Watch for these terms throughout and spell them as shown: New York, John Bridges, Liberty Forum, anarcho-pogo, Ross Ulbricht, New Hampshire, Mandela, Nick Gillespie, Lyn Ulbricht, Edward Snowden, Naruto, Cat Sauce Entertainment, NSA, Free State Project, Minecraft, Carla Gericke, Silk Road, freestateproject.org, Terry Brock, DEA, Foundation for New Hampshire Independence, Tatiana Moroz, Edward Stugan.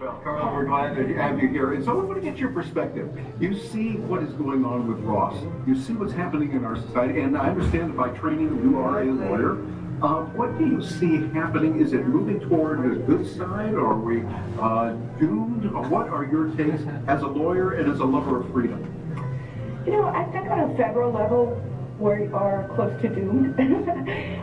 Well, Carla, we're glad to have you here. And so I want to get your perspective. You see what is going on with Ross. You see what's happening in our society. And I understand that by training you are a lawyer. What do you see happening? Is it moving toward the good side, or are we doomed? What are your takes as a lawyer and as a lover of freedom? You know, I think on a federal level, we are close to doomed.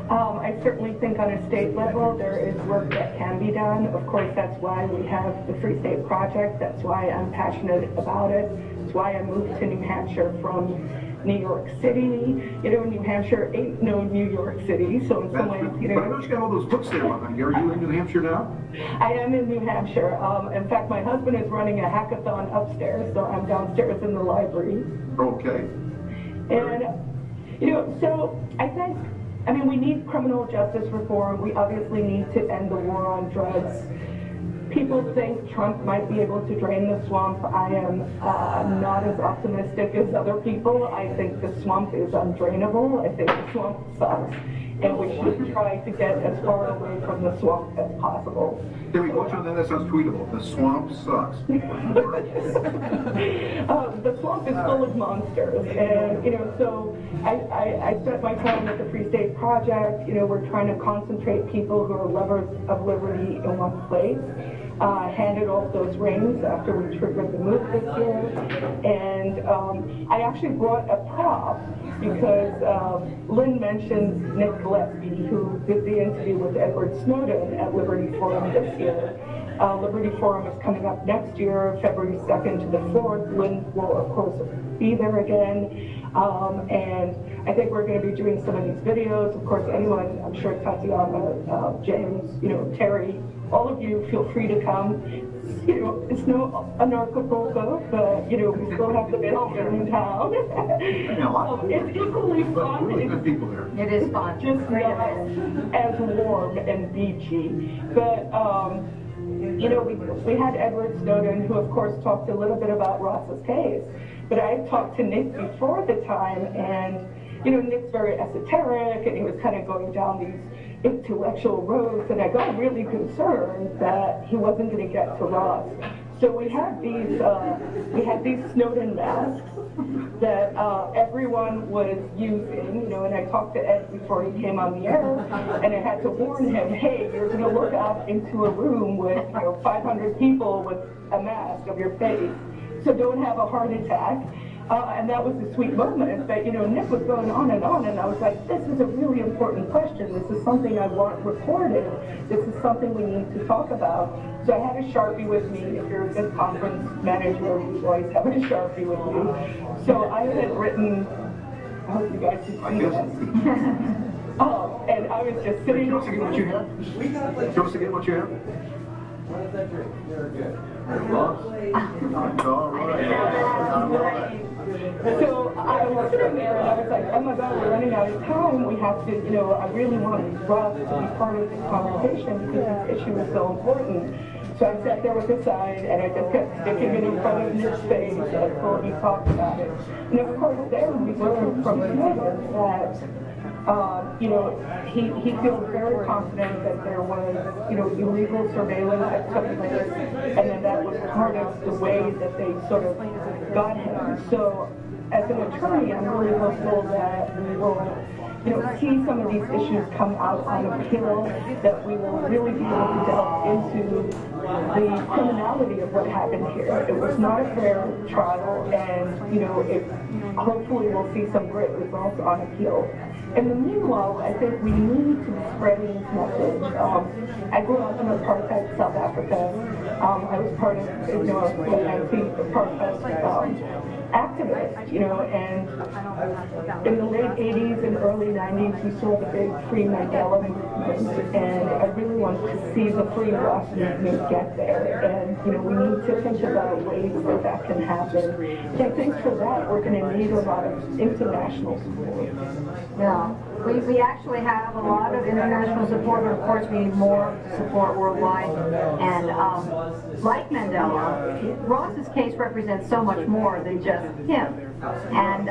I certainly think on a state level there is work that can be done. Of course, that's why we have the Free State Project. That's why I'm passionate about it. It's why I moved to New Hampshire from New York City. You know, New Hampshire ain't no New York City, so in some ways, you know. But I know you got all those books there on you. Are you in New Hampshire now? I am in New Hampshire. In fact, my husband is running a hackathon upstairs, so I'm downstairs in the library. Okay. And, you know, so I think, I mean, we need criminal justice reform. We obviously need to end the war on drugs. People think Trump might be able to drain the swamp. I am not as optimistic as other people. I think the swamp is undrainable. I think the swamp sucks. And we should try to get as far away from the swamp as possible. Can we watch on that? That sounds tweetable. The swamp sucks. The swamp is full of monsters. And, you know, so I spent my time with the Free State Project. You know, we're trying to concentrate people who are lovers of liberty in one place. Handed off those rings after we triggered the move this year. And I actually brought a prop because Lynn mentioned Nick Gillespie, who did the interview with Edward Snowden at Liberty Forum this year. Liberty Forum is coming up next year, February 2nd to the 4th. Lynn will, of course, be there again. And I think we're going to be doing some of these videos. Of course, anyone, I'm sure Tatiana, James, you know, Terry, all of you feel free to come. You know, it's no anarcho-pogo, but, you know, we still have the best in town. It's equally fun. Really good people there. It is fun. Just not as warm and beachy. But, you know, we had Edward Snowden, who, of course, talked a little bit about Ross's case. But I talked to Nick before the time, and, you know, Nick's very esoteric, and he was kind of going down these intellectual roads, and I got really concerned that he wasn't going to get to Ross. So we had these Snowden masks that everyone was using, you know, and I talked to Ed before he came on the air, and I had to warn him, hey, you're going to look out into a room with, you know, 500 people with a mask of your face, so don't have a heart attack. And that was a sweet moment, but, you know, Nick was going on, and I was like, this is a really important question. This is something I want recorded. This is something we need to talk about. So I had a Sharpie with me. If you're a good conference manager, you always have a Sharpie with you. So I had written, I hope you guys can see this. Oh, and I was just sitting. Show us again what you have. Show us again what you have. What is that drink? You're good. All right. So I was sitting there and I was like, oh my God, we're running out of time. We have to, you know, I really want Ross to be part of this conversation because this issue is so important. So I sat there with a sign and I just kept sticking it in front of his face until he talked about it. And of course, there we learned from Snowden that, you know, he feels very confident that there was, you know, illegal surveillance that took place, and then that was part of the way that they sort of got him. So, as an attorney, I'm really hopeful that we will, you know, see some of these issues come out on appeal, that we will really be able to delve into the criminality of what happened here. It was not a fair trial, and, you know, it hopefully we'll see some great results on appeal. In the meanwhile, I think we need to be spreading this message. I grew up in apartheid South Africa. I was part of, you know, the anti-apartheid activist, you know, and in the late 80s and early 90s, we saw the big Free Mandela movement, and I really want to see the Free Ross movement get there. And, you know, we need to think about ways that that can happen. And I think for that, we're going to need a lot of international support. Yeah. We actually have a lot of international support, but of course we need more support worldwide. And like Mandela, Ross's case represents so much more than just him. And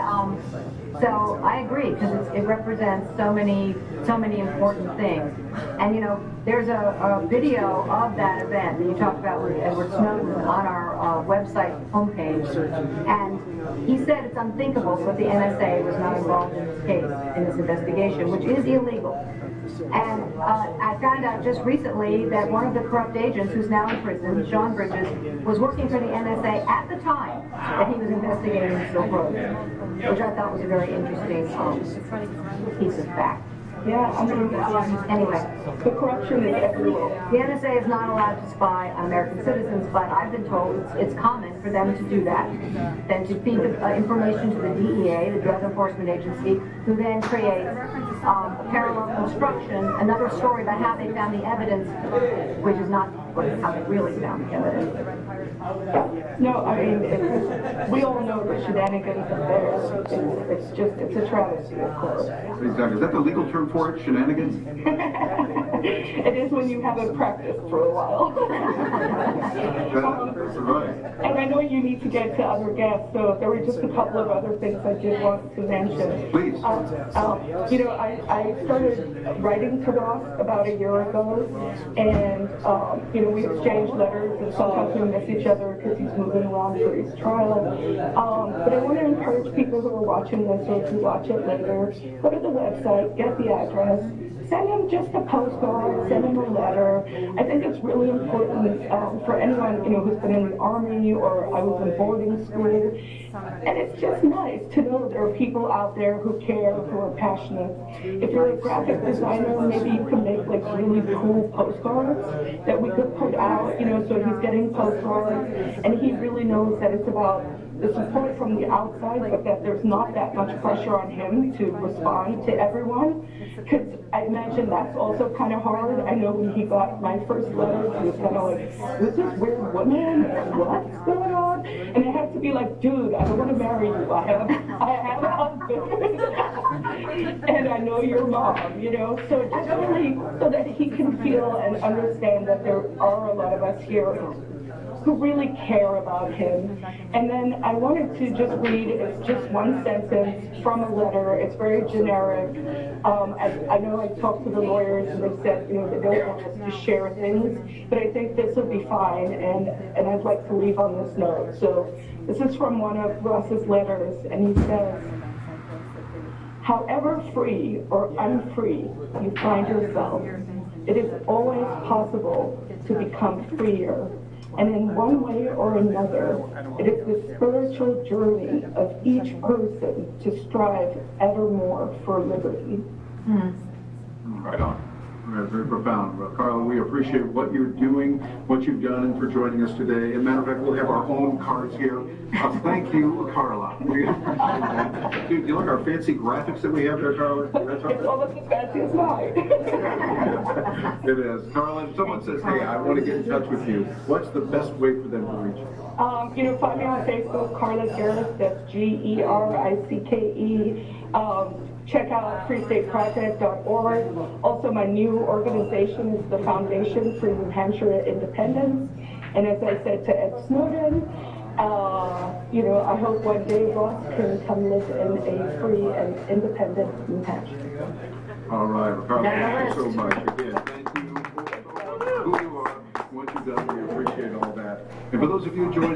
so I agree, because it represents so many important things. And you know, there's a video of that event that you talked about with Edward Snowden on our website homepage, and he said it's unthinkable that the NSA was not involved in this case, in this investigation, which is illegal. And I found out just recently that one of the corrupt agents who's now in prison, John Bridges, was working for the NSA at the time that he was investigating the Silk Road, which I thought was a very interesting piece of fact. Yeah, I mean, anyway, the corruption is everywhere. The NSA is not allowed to spy on American citizens, but I've been told it's common for them to do that, then to feed the information to the DEA, the Drug Enforcement Agency, who then creates a parallel construction, another story about how they found the evidence, which is not how they really found the evidence. No, I mean, we all know the shenanigans of theirs. It's just, it's a travesty, of course. Exactly. Is that the legal term for it, shenanigans? It is when you haven't practiced for a while. That's right. And I know you need to get to other guests, so if there were just a couple of other things I did want to mention. Please. You know, I started writing to Ross about a year ago, and, you know, we exchanged letters, and sometimes we miss each other because he's moving around for his trial. But I want to encourage people who are watching this, or if you watch it later, go to the website, get the address, send him just a postcard, send him a letter. I think it's really important for anyone, you know, who's been in the Army, or I was in boarding school. And it's just nice to know there are people out there who care, who are passionate. If you're a graphic designer, maybe you can make like really cool postcards that we could put out, you know, so he's getting postcards and he really knows that it's about the support from the outside, but that there's not that much pressure on him to respond to everyone. Because I imagine that's also kind of hard. I know when he got my first letter, he was kind of like, "Was this weird woman? What's going on?" And it had to be like, "Dude, I don't want to marry you. I have a husband, and I know your mom." You know, so just really so that he can feel and understand that there are a lot of us here who really care about him. And then I wanted to just read, it's just one sentence from a letter. It's very generic. I know I talked to the lawyers and they said, you know, they don't want us to share things, but I think this will be fine, and I'd like to leave on this note. So this is from one of Ross's letters, and he says, "However free or unfree you find yourself, it is always possible to become freer. And in one way or another, it is the spiritual journey of each person to strive evermore for liberty." Mm-hmm. Right on. Very profound. Well, Carla, we appreciate what you're doing, what you've done, and for joining us today. As a matter of fact, we'll have our own cards here. Thank you, Carla. We appreciate that. Dude, you like our fancy graphics that we have there, Carla? It's almost as fancy as mine. It is. Carla, if someone says, "Hey, I want to get in touch with you," what's the best way for them to reach you? You know, find me on Facebook, Carla Gericke, that's Gericke. Check out freestateproject.org. Also, my new organization is the Foundation for New Hampshire Independence. And as I said to Ed Snowden, you know, I hope one day Ross can come live in a free and independent New Hampshire. All right, Carla, thank you so much. Again, thank you for who you are, what you've done. We appreciate all that. And for those of you joining,